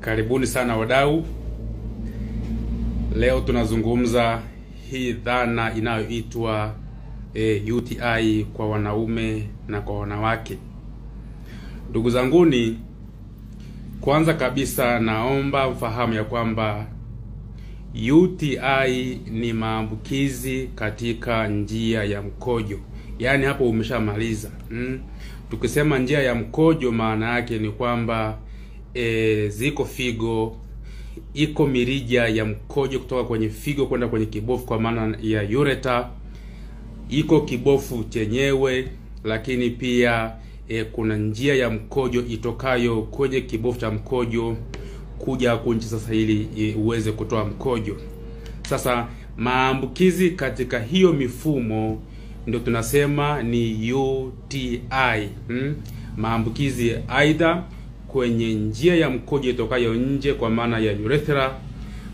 Karibuni sana wadau. Leo tunazungumza hii dhana inayoitwa UTI kwa wanaume na kwa wanawake. Ndugu zanguni, kwanza kabisa naomba mfahamu ya kwamba UTI ni maambukizi katika njia ya mkojo. Yani hapo umeshamaliza. Tukisema njia ya mkojo maana yake ni kwamba ziko figo, iko mirija ya mkojo kutoka kwenye figo kwenda kwenye kibofu kwa maana ya ureta, iko kibofu chenyewe, lakini pia kuna njia ya mkojo itokayo kwenye kibofu cha mkojo kuja kwenye sasa ili uweze kutoa mkojo. Sasa maambukizi katika hiyo mifumo ndio tunasema ni UTI. Maambukizi aidha kwenye njia ya mkojo itokayo nje kwa maana ya urethra,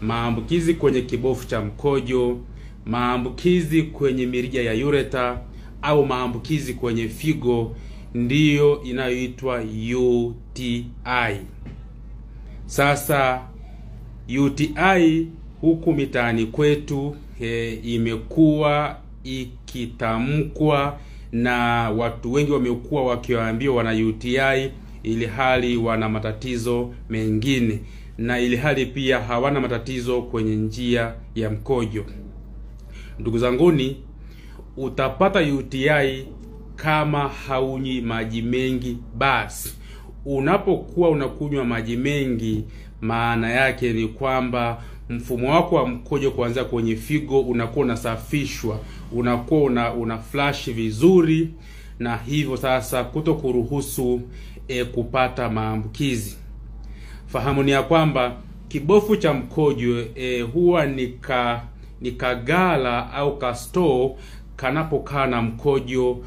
maambukizi kwenye kibofu cha mkojo, maambukizi kwenye mirija ya ureta au maambukizi kwenye figo, ndiyo inayoitwa UTI. Sasa UTI huku mitaani kwetu imekuwa ikitamkwa na watu wengi wamekuwa wakiwaambia wana UTI ili hali wana matatizo mengine, na ili hali pia hawana matatizo kwenye njia ya mkojo. Ndugu zanguni, utapata UTI kama haunywi maji mengi basi. Unapokuwa unakunywa maji mengi maana yake ni kwamba mfumo wako wa mkojo kuanzia kwenye figo unakuwa unasafishwa, unakuwa una flash vizuri, na hivyo sasa kutokuruhusu kupata maambukizi. Fahamuni ya kwamba kibofu cha mkojo huwa ni kagala au kasto kanapokaa na mkojo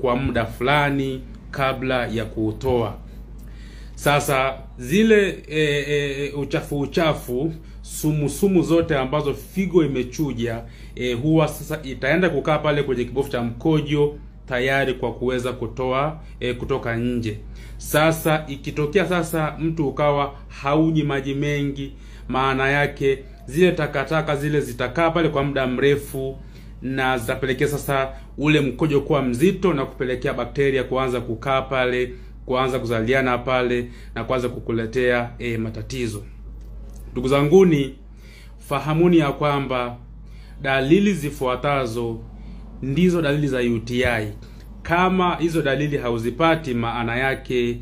kwa muda fulani kabla ya kuutoa. Sasa zile uchafu sumu zote ambazo figo imechuja huwa sasa itaenda kukaa pale kwenye kibofu cha mkojo tayari kwa kuweza kutoa kutoka nje. Sasa ikitokea sasa mtu ukawa haunywi maji mengi, maana yake zile takataka zile zitakaa pale kwa muda mrefu, na zapelekea sasa ule mkojo kuwa mzito na kupelekea bakteria kuanza kukaa pale, kuanza kuzaliana pale, na kuanza kukuletea matatizo. Ndugu zanguni, fahamuni ya kwamba dalili zifuatazo ndizo dalili za UTI. Kama hizo dalili hauzipati maana yake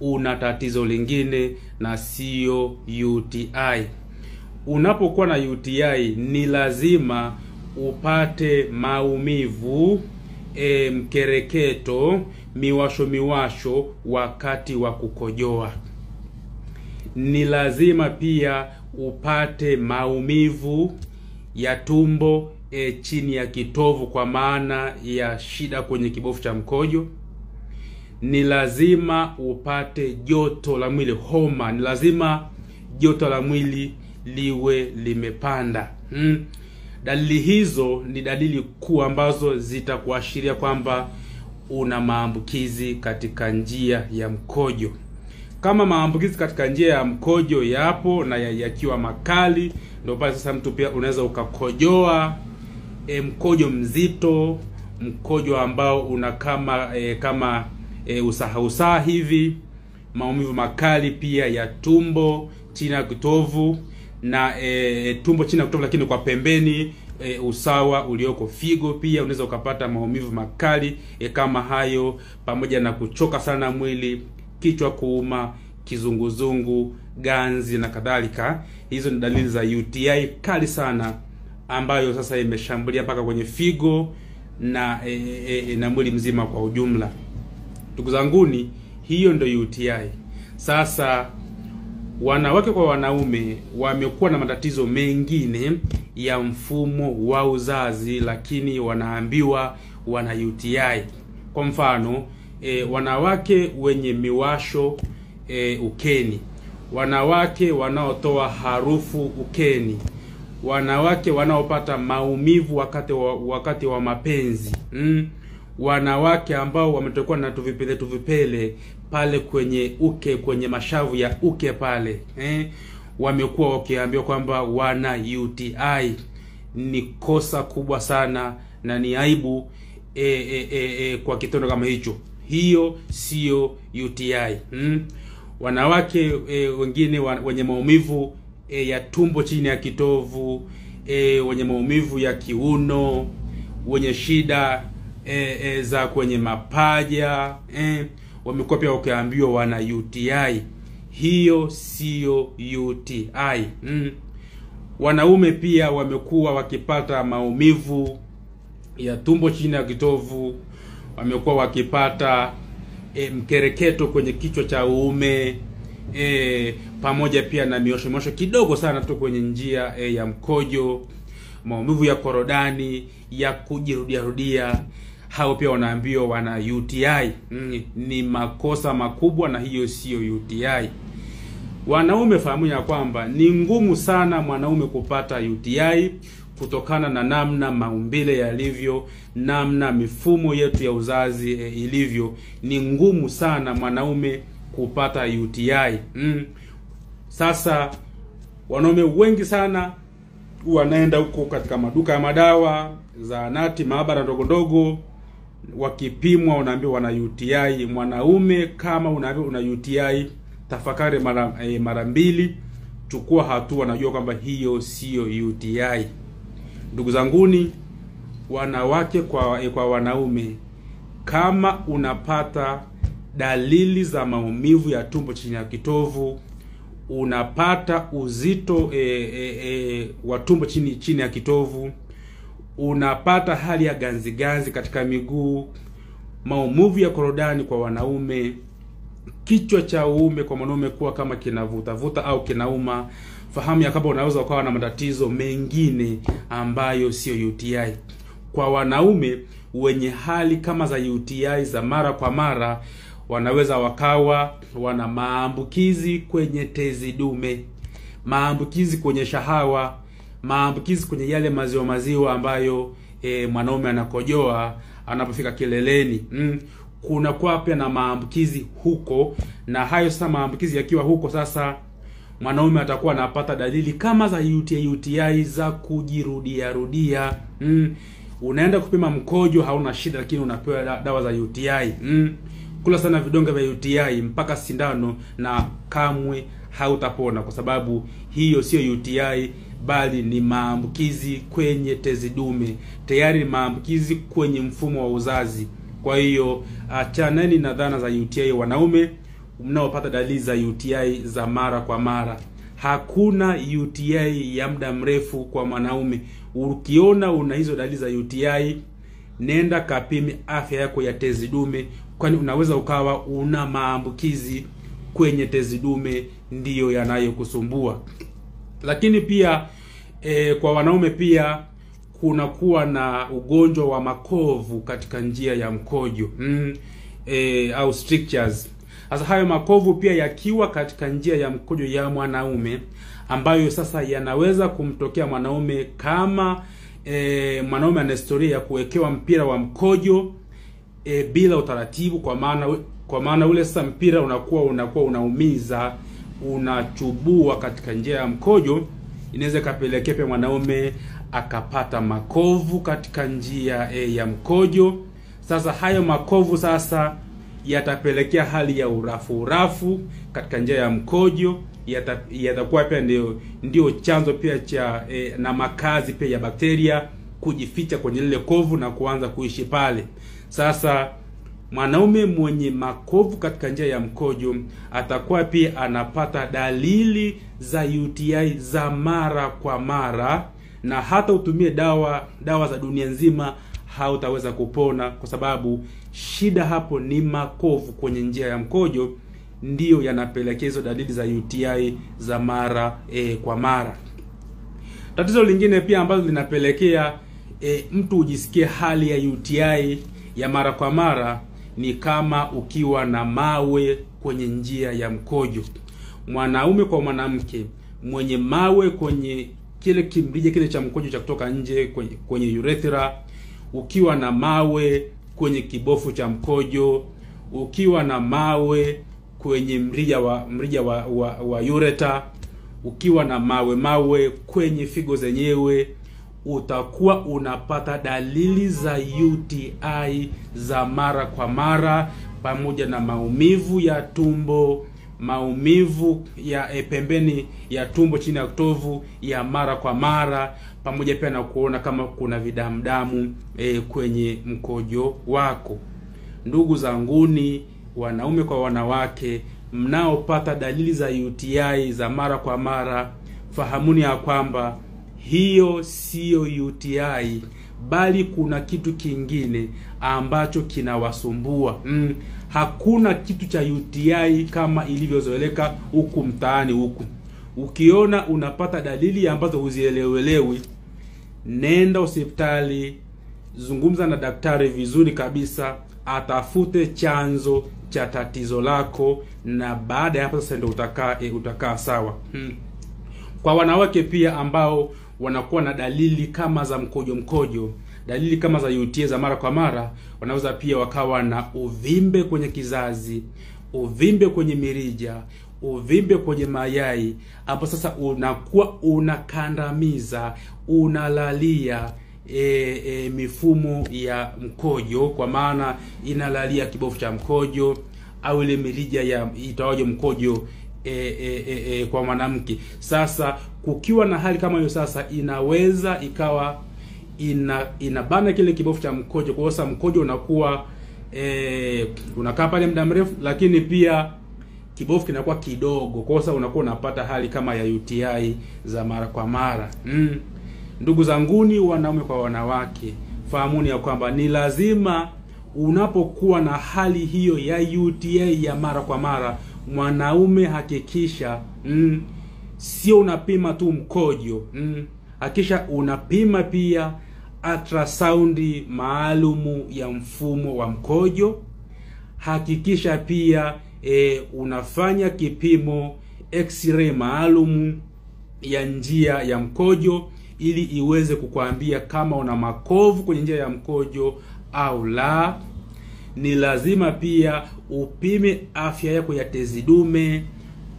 una tatizo lingine na sio UTI. Unapokuwa na UTI ni lazima upate maumivu, mkereketo, miwasho wakati wa kukojoa. Ni lazima pia upate maumivu ya tumbo chini ya kitovu kwa maana ya shida kwenye kibofu cha mkojo. Ni lazima upate joto la mwili, homa. Ni lazima joto la mwili liwe limepanda. Dalili hizo ni dalili kuu ambazo zitakuashiria kwamba una maambukizi katika njia ya mkojo. Kama maambukizi katika njia ya mkojo yapo na yakiwa makali, ndio pale sasa mtu pia unaweza ukakojoa mkojo mzito, mkojo ambao una kama usahausaha hivi, maumivu makali pia ya tumbo chini ya kitovu, na tumbo chini ya kitovu lakini kwa pembeni usawa ulioko figo, pia unaweza ukapata maumivu makali kama hayo, pamoja na kuchoka sana mwili, kichwa kuuma, kizunguzungu, ganzi na kadhalika. Hizo ni dalili za UTI kali sana ambayo sasa imeshambulia mpaka kwenye figo na mwili mzima kwa ujumla. Ndugu zanguni, hiyo ndio UTI. Sasa wanawake kwa wanaume wamekuwa na matatizo mengine ya mfumo wa uzazi, lakini wanaambiwa wana UTI. Kwa mfano, wanawake wenye miwasho ukeni, wanawake wanaotoa harufu ukeni, wanawake wanaopata maumivu wakati wa mapenzi, wanawake ambao wametokwa na tuvipele pale kwenye uke, kwenye mashavu ya uke pale, wamekuwa wakiambiwa kwamba wana UTI. Ni kosa kubwa sana na ni aibu kwa kitendo kama hicho. Hiyo sio UTI. Wanawake wengine wenye maumivu ya tumbo chini ya kitovu, wenye maumivu ya kiuno, wenye shida za kwenye mapaja, wamekuwa pia wakiambiwa wana UTI. Hiyo sio UTI. Wanaume pia wamekuwa wakipata maumivu ya tumbo chini ya kitovu, wamekuwa wakipata mkereketo kwenye kichwa cha uume, pamoja pia na miosho kidogo sana tu kwenye njia ya mkojo, maumivu ya korodani ya kujirudiarudia. Hao pia wanaambiwa wana UTI. Ni makosa makubwa na hiyo sio UTI. Wanaume, fahamu ya kwamba ni ngumu sana mwanaume kupata UTI kutokana na namna maumbile yalivyo, namna mifumo yetu ya uzazi ilivyo. Ni ngumu sana mwanaume kupata UTI. Sasa wanaume wengi sana wanaenda huko katika maduka ya madawa, zahanati, maabara ndogondogo, wakipimwa unaambiwa wana UTI. Mwanaume, kama unaambiwa una UTI, tafakari mara mbili, chukua hatua, najua kwamba hiyo sio UTI. Ndugu zanguni, wanawake kwa wanaume, kama unapata dalili za maumivu ya tumbo chini ya kitovu, unapata uzito wa tumbo chini ya kitovu, unapata hali ya ganzi katika miguu, maumivu ya korodani kwa wanaume, kichwa cha uume kwa mwanaume kuwa kama kinavuta au kinauma, fahamu ya kwamba unaweza ukawa na matatizo mengine ambayo sio UTI. Kwa wanaume wenye hali kama za UTI za mara kwa mara, wanaweza wakawa wana maambukizi kwenye tezi dume, maambukizi kwenye shahawa, maambukizi kwenye yale maziwa ambayo mwanaume anakojoa anapofika kileleni. Kuna kwa pia na maambukizi huko, na hayo sasa maambukizi yakiwa huko, sasa mwanaume atakuwa anapata dalili kama za UTI za kujirudiarudia. Unaenda kupima mkojo, hauna shida, lakini unapewa dawa za UTI. Kula sana vidonge vya UTI mpaka sindano, na kamwe hautapona, kwa sababu hiyo sio UTI bali ni maambukizi kwenye tezi dume, tayari maambukizi kwenye mfumo wa uzazi. Kwa hiyo achaneni na dhana za UTI. Wanaume mnaopata dalili za UTI za mara kwa mara, hakuna UTI ya muda mrefu kwa mwanaume. Ukiona una hizo dalili za UTI, nenda kapime afya yako ya tezi dume, kwani unaweza ukawa una maambukizi kwenye tezi dume ndiyo yanayokusumbua. Lakini pia kwa wanaume pia kuna kuwa na ugonjwa wa makovu katika njia ya mkojo, au strictures. Sasa hayo makovu pia yakiwa katika njia ya mkojo ya mwanaume, ambayo sasa yanaweza kumtokea mwanaume kama mwanaume ana historia ya kuwekewa mpira wa mkojo bila utaratibu, kwa maana ule sasa mpira unakuwa unaumiza, unachubua katika njia ya mkojo. Inaweza kapelekea pia mwanaume akapata makovu katika njia ya mkojo. Sasa hayo makovu sasa yatapelekea hali ya urafu katika njia ya mkojo, yatakuwa pia ndio chanzo pia cha na makazi pia ya bakteria kujificha kwenye lile kovu na kuanza kuishi pale. Sasa mwanaume mwenye makovu katika njia ya mkojo atakuwa pia anapata dalili za UTI za mara kwa mara, na hata utumie dawa za dunia nzima hautaweza kupona, kwa sababu shida hapo ni makovu kwenye njia ya mkojo ndiyo yanapelekea dalili za UTI za mara kwa mara. Tatizo lingine pia ambalo linapelekea mtu ujisikie hali ya UTI ya mara kwa mara ni kama ukiwa na mawe kwenye njia ya mkojo. Mwanaume kwa mwanamke mwenye mawe kwenye kile kimrija kile cha mkojo cha kutoka nje kwenye urethra, ukiwa na mawe kwenye kibofu cha mkojo, ukiwa na mawe kwenye mrija wa ureta, ukiwa na mawe kwenye figo zenyewe, utakuwa unapata dalili za UTI za mara kwa mara, pamoja na maumivu ya tumbo, maumivu ya pembeni ya tumbo chini ya kitovu ya mara kwa mara, pamoja pia na kuona kama kuna vidamdamu kwenye mkojo wako. Ndugu zanguni, wanaume kwa wanawake, mnaopata dalili za UTI za mara kwa mara, fahamuni ya kwamba hiyo sio UTI, bali kuna kitu kingine ambacho kinawasumbua. Hakuna kitu cha UTI kama ilivyozoeleka huku mtaani huku. Ukiona unapata dalili ambazo huzielewelewi, nenda hospitali, zungumza na daktari vizuri kabisa, atafute chanzo cha tatizo lako, na baada ya hapo sasa ndio utakaa sawa. Kwa wanawake pia ambao wanakuwa na dalili kama za mkojo, dalili kama za UTI za mara kwa mara, wanaweza pia wakawa na uvimbe kwenye kizazi, uvimbe kwenye mirija, uvimbe kwenye mayai, hapo sasa unakuwa unakandamiza, unalalia mifumo ya mkojo, kwa maana inalalia kibofu cha mkojo au ile mirija ya itoaje mkojo kwa mwanamke. Sasa kukiwa na hali kama hiyo, sasa inaweza ikawa inabana kile kibofu cha mkojo, kwa sababu mkojo unakuwa unakaa pale muda mrefu, lakini pia kibofu kinakuwa kidogo, kwa sababu unakuwa unapata hali kama ya UTI za mara kwa mara. Ndugu zanguni, wanaume kwa wanawake, fahamuni ya kwamba ni lazima unapokuwa na hali hiyo ya UTI ya mara kwa mara, mwanaume hakikisha sio unapima tu mkojo, hakisha unapima pia ultrasound maalumu ya mfumo wa mkojo. Hakikisha pia unafanya kipimo X-ray maalumu ya njia ya mkojo, ili iweze kukuambia kama una makovu kwenye njia ya mkojo au la. Ni lazima pia upime afya yako ya tezi dume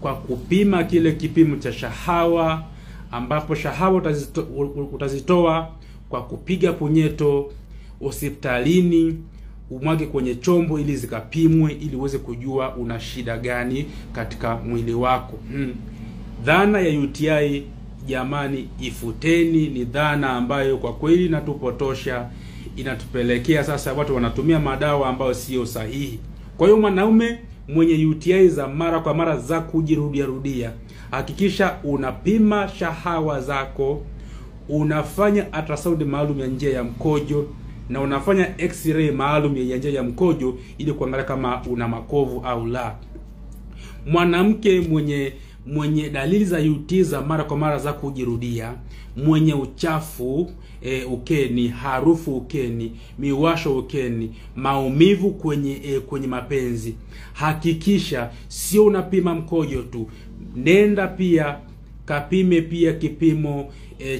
kwa kupima kile kipimo cha shahawa, ambapo shahawa utazitoa kwa kupiga punyeto hospitalini, umwage kwenye chombo ili zikapimwe, ili uweze kujua una shida gani katika mwili wako. Dhana ya UTI, jamani, ifuteni. Ni dhana ambayo kwa kweli inatupotosha, inatupelekea sasa watu wanatumia madawa ambayo sio sahihi. Kwa hiyo mwanaume mwenye UTI za mara kwa mara za kujirudia, hakikisha unapima shahawa zako, unafanya ultrasound maalum ya njia ya mkojo, na unafanya X-ray maalum ya njia ya mkojo, ili kuangalia kama una makovu au la. Mwanamke mwenye dalili za UTI za mara kwa mara za kujirudia, mwenye uchafu ukeni, harufu ukeni, miwasho ukeni, maumivu kwenye mapenzi, hakikisha sio unapima mkojo tu, nenda pia kapime pia kipimo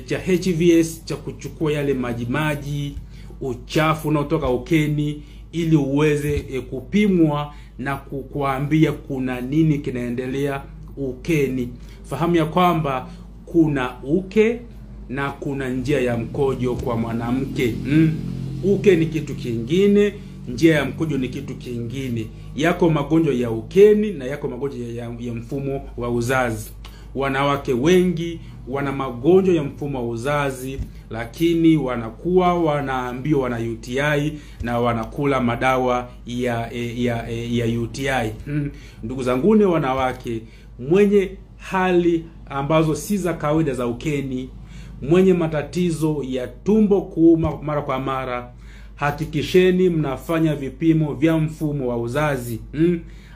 cha HVS cha kuchukua yale majimaji, uchafu unaotoka ukeni, ili uweze kupimwa na kukuambia kuna nini kinaendelea ukeni. Fahamu ya kwamba kuna uke na kuna njia ya mkojo kwa mwanamke. Uke ni kitu kingine, njia ya mkojo ni kitu kingine. Yako magonjwa ya ukeni na yako magonjwa ya mfumo wa uzazi. Wanawake wengi wana magonjwa ya mfumo wa uzazi, lakini wanakuwa wanaambiwa wana UTI na wanakula madawa ya UTI. Ndugu zanguni, wanawake mwenye hali ambazo si za kawaida za ukeni, mwenye matatizo ya tumbo kuuma mara kwa mara, hakikisheni mnafanya vipimo vya mfumo wa uzazi.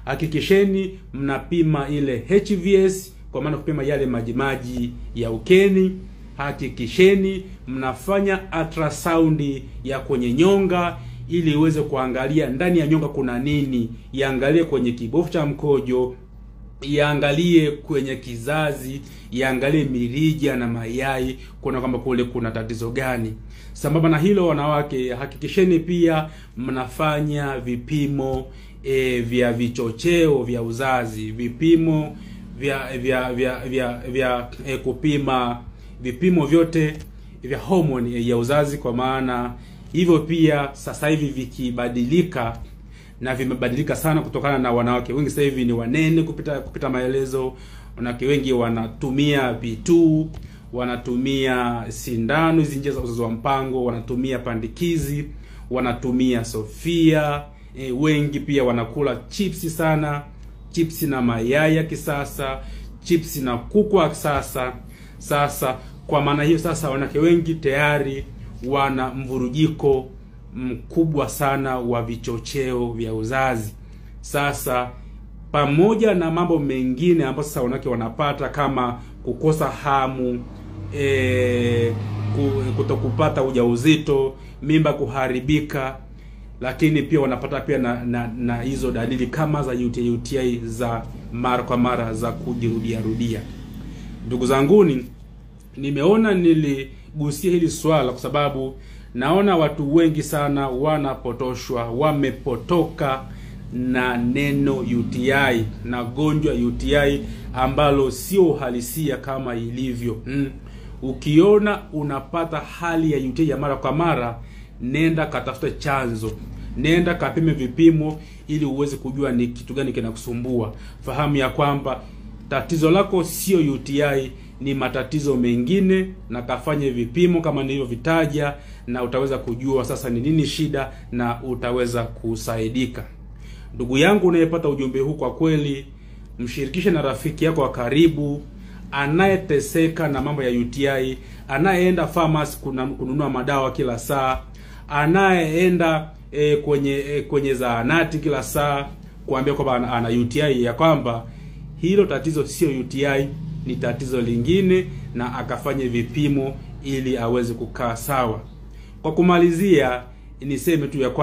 Hakikisheni mnapima ile HVS, kwa maana kupima yale majimaji ya ukeni. Hakikisheni mnafanya ultrasound ya kwenye nyonga, ili iweze kuangalia ndani ya nyonga kuna nini, iangalie kwenye kibofu cha mkojo, iangalie kwenye kizazi, iangalie mirija na mayai, kuna kama kule kuna tatizo gani. Sambamba na hilo, wanawake, hakikisheni pia mnafanya vipimo vya vichocheo vya uzazi, vipimo vya kupima, vipimo vyote vya homoni ya uzazi, kwa maana hivyo pia sasa hivi vikibadilika, na vimebadilika sana kutokana na wanawake wengi sasa hivi ni wanene kupita maelezo. Wanawake wengi wanatumia P2, wanatumia sindano zinje za uzazi wa mpango, wanatumia pandikizi, wanatumia sofia. Wengi pia wanakula chipsi sana, chipsi na mayaya kisasa, chipsi na kuku kisasa. Sasa kwa maana hiyo sasa wanawake wengi tayari wana mvurugiko mkubwa sana wa vichocheo vya uzazi. Sasa pamoja na mambo mengine ambayo sasa wanawake wanapata kama kukosa hamu, kutokupata ujauzito, mimba kuharibika, lakini pia wanapata pia na hizo dalili kama za UTI za mara kwa mara za kujirudia. Ndugu zanguni, nimeona niligusia hili swala kwa sababu naona watu wengi sana wanapotoshwa, wamepotoka na neno UTI, na gonjwa UTI ambalo sio uhalisia kama ilivyo. Ukiona unapata hali ya UTI ya mara kwa mara, nenda katafute chanzo, nenda kapime vipimo ili uweze kujua ni kitu gani kinakusumbua. Fahamu ya kwamba tatizo lako sio UTI, ni matatizo mengine, na kafanye vipimo kama nilivyovitaja, na utaweza kujua sasa ni nini shida na utaweza kusaidika. Ndugu yangu unayepata ujumbe huu, kwa kweli mshirikishe na rafiki yako wa karibu anayeteseka na mambo ya UTI, anayeenda pharmacy kununua madawa kila saa, anayeenda kwenye zahanati kila saa kuambia kwamba ana UTI, ya kwamba hilo tatizo sio UTI, ni tatizo lingine, na akafanye vipimo ili aweze kukaa sawa. Kwa kumalizia, niseme tu ya kwamba